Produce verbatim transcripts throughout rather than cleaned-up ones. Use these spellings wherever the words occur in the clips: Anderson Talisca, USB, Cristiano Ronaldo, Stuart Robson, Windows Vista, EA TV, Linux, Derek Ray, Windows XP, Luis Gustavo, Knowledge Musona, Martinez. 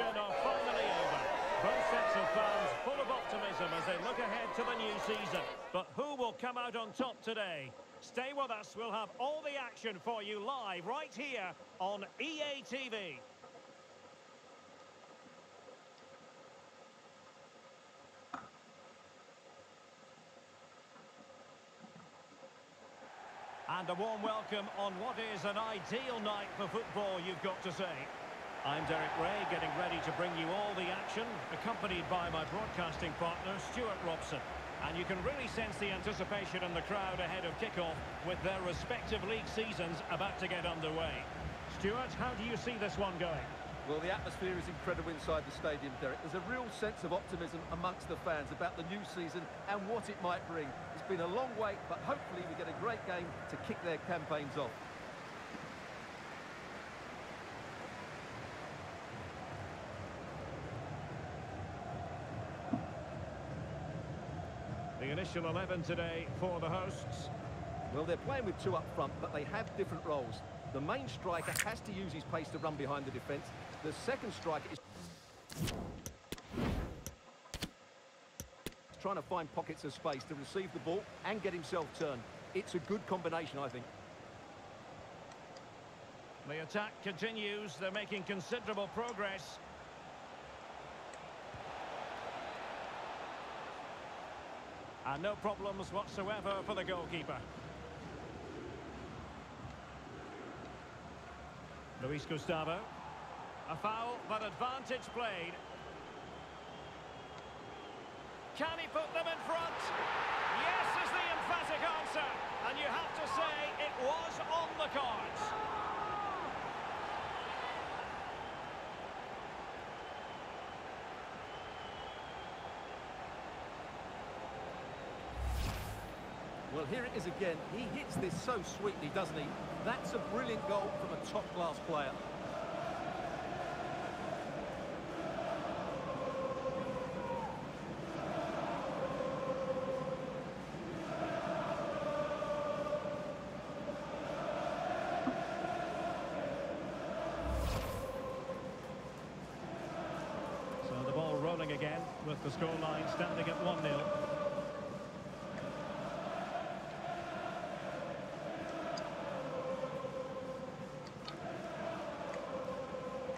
action are finally over. Both sets of fans full of optimism as they look ahead to the new season. But who will come out on top today? Stay with us. We'll have all the action for you live right here on E A T V. And a warm welcome on what is an ideal night for football, you've got to say. I'm Derek Ray, getting ready to bring you all the action, accompanied by my broadcasting partner, Stuart Robson. And you can really sense the anticipation in the crowd ahead of kickoff, with their respective league seasons about to get underway. Stuart, how do you see this one going? Well, the atmosphere is incredible inside the stadium, Derek. There's a real sense of optimism amongst the fans about the new season and what it might bring. Been a long wait, but hopefully we get a great game to kick their campaigns off. The initial eleven today for the hosts. Well, they're playing with two up front, but they have different roles. The main striker has to use his pace to run behind the defence. The second striker is trying to find pockets of space to receive the ball and get himself turned. It's a good combination, I think. The attack continues. They're making considerable progress. And no problems whatsoever for the goalkeeper. Luis Gustavo. A foul, but advantage played. Can he put them in front? Yes is the emphatic answer. And you have to say it was on the cards. Well, here it is again. He hits this so sweetly, doesn't he? That's a brilliant goal from a top-class player. Again with the scoreline standing at one nil.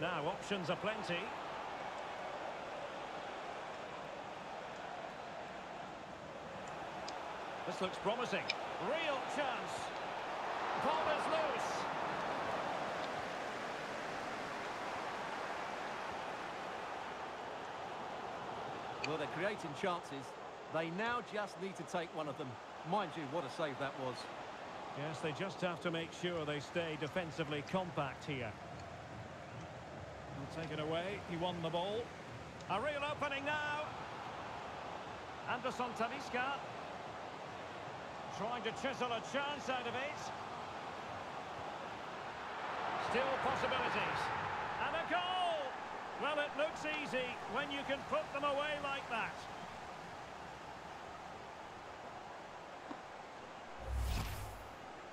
Now options are plenty. This looks promising. Real chance. Ball is loose. Well, they're creating chances. They now just need to take one of them. Mind you, what a save that was. Yes, they just have to make sure they stay defensively compact here. They'll take it away. He won the ball. A real opening now. Anderson Talisca trying to chisel a chance out of it. Still possibilities. And a goal! Well, it looks easy when you can put them away like that.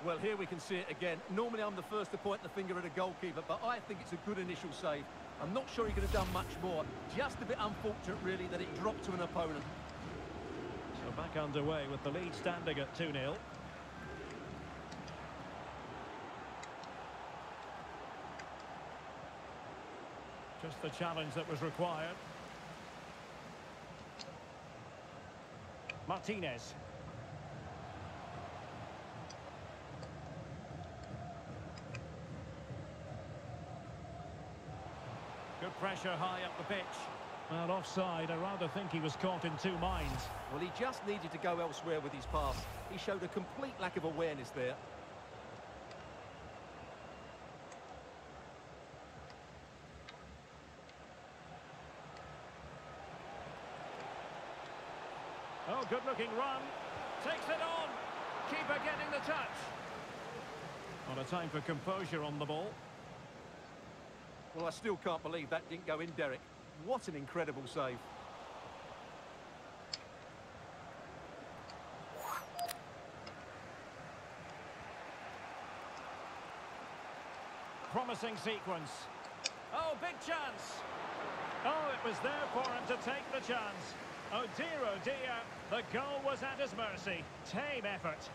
Well, here we can see it again. Normally, I'm the first to point the finger at a goalkeeper, but I think it's a good initial save. I'm not sure he could have done much more. Just a bit unfortunate, really, that it dropped to an opponent. So back underway with the lead standing at two nil. Just the challenge that was required. Martinez. Good pressure high up the pitch. Well, offside, I rather think he was caught in two minds. Well, he just needed to go elsewhere with his pass. He showed a complete lack of awareness there. Oh, good-looking run. Takes it on. Keeper getting the touch. Not a time for composure on the ball. Well, I still can't believe that didn't go in, Derek. What an incredible save. Promising sequence. Oh, big chance. was there for him to take the chance. Oh dear, oh dear, the goal was at his mercy. Tame effort.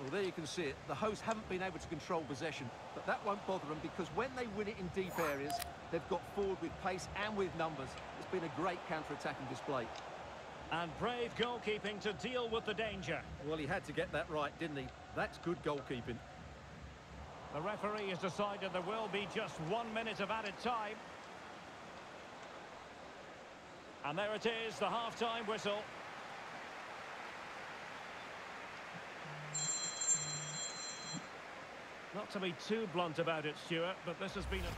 Well, there you can see it. The hosts haven't been able to control possession, but that won't bother them because when they win it in deep areas, they've got forward with pace and with numbers. It's been a great counter-attacking display. And brave goalkeeping to deal with the danger. Well, he had to get that right, didn't he? That's good goalkeeping. The referee has decided there will be just one minute of added time. And there it is, the half-time whistle. Not to be too blunt about it, Stuart, but this has been a...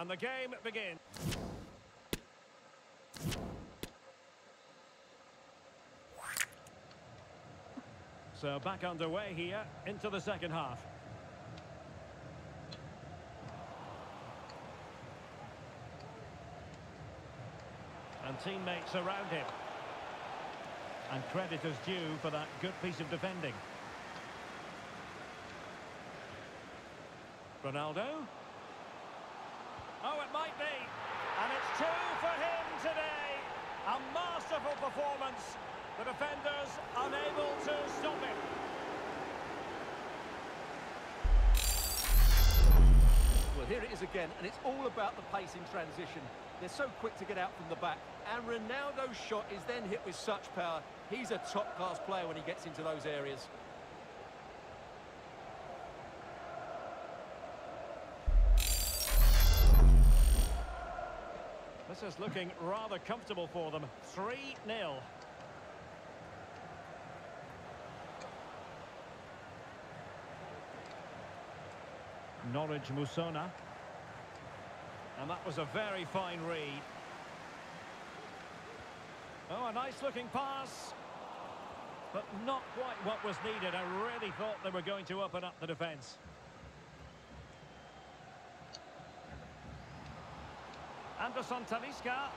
And the game begins. So back underway here, into the second half. And teammates around him. And credit is due for that good piece of defending. Ronaldo. Oh, it might be. And it's two for him today. A masterful performance. The defenders unable to stop it. Well, here it is again, and it's all about the pace in transition. They're so quick to get out from the back. And Ronaldo's shot is then hit with such power. He's a top-class player when he gets into those areas. This is looking rather comfortable for them. three nil. Knowledge Musona, and that was a very fine read. Oh, a nice looking pass, but not quite what was needed. I really thought they were going to open up the defence. Anderson Talisca.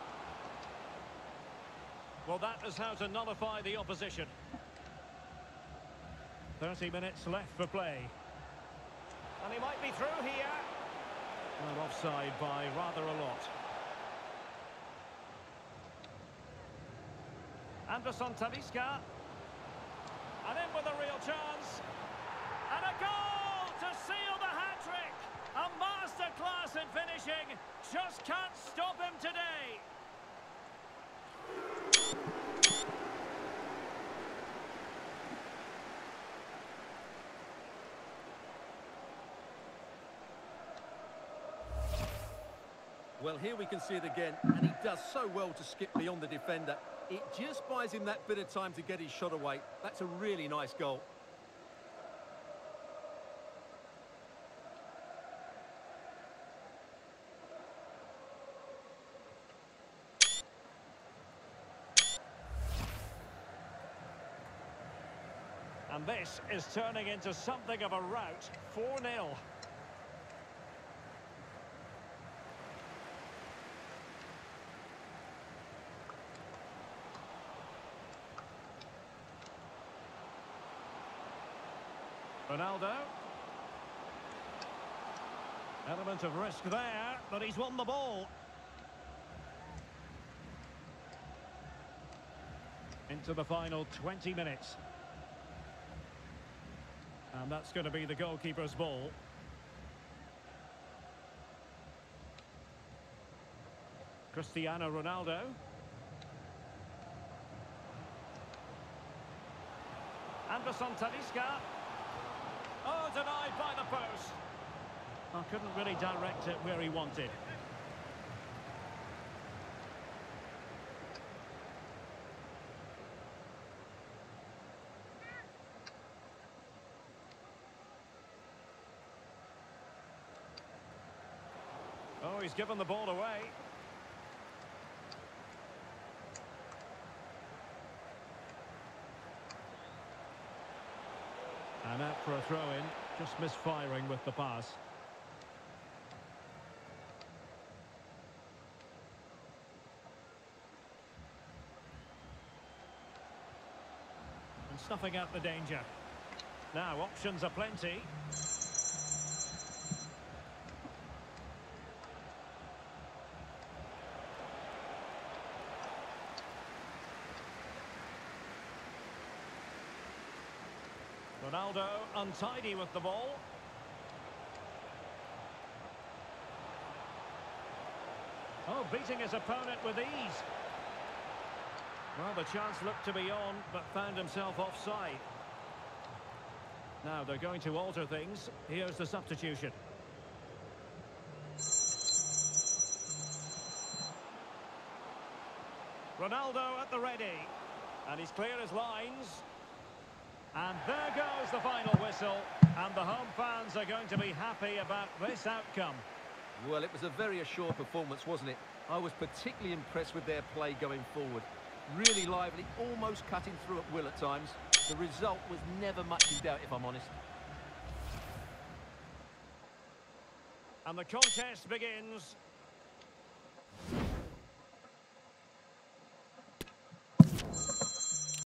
Well, that is how to nullify the opposition. thirty minutes left for play. And he might be through here. Well, offside by rather a lot. Anderson Talisca. And in with a real chance. And a goal to seal the hat-trick. A masterclass in finishing. Just can't stop him today. Well, here we can see it again, and he does so well to skip beyond the defender. It just buys him that bit of time to get his shot away. That's a really nice goal. And this is turning into something of a rout. four nil. Ronaldo. Element of risk there, but he's won the ball. Into the final twenty minutes. And that's going to be the goalkeeper's ball. Cristiano Ronaldo. Anderson Talisca. Oh, denied by the post. I couldn't really direct it where he wanted. Oh, he's given the ball away. And out for a throw-in, just misfiring with the pass. And snuffing out the danger. Now, options are plenty. Ronaldo untidy with the ball. Oh, beating his opponent with ease. Well, the chance looked to be on, but found himself offside. Now they're going to alter things. Here's the substitution. Ronaldo at the ready. And he's clear as lines. And there goes the final whistle. And the home fans are going to be happy about this outcome. Well, it was a very assured performance, wasn't it? I was particularly impressed with their play going forward. Really lively, almost cutting through at will at times. The result was never much in doubt, if I'm honest. And the contest begins.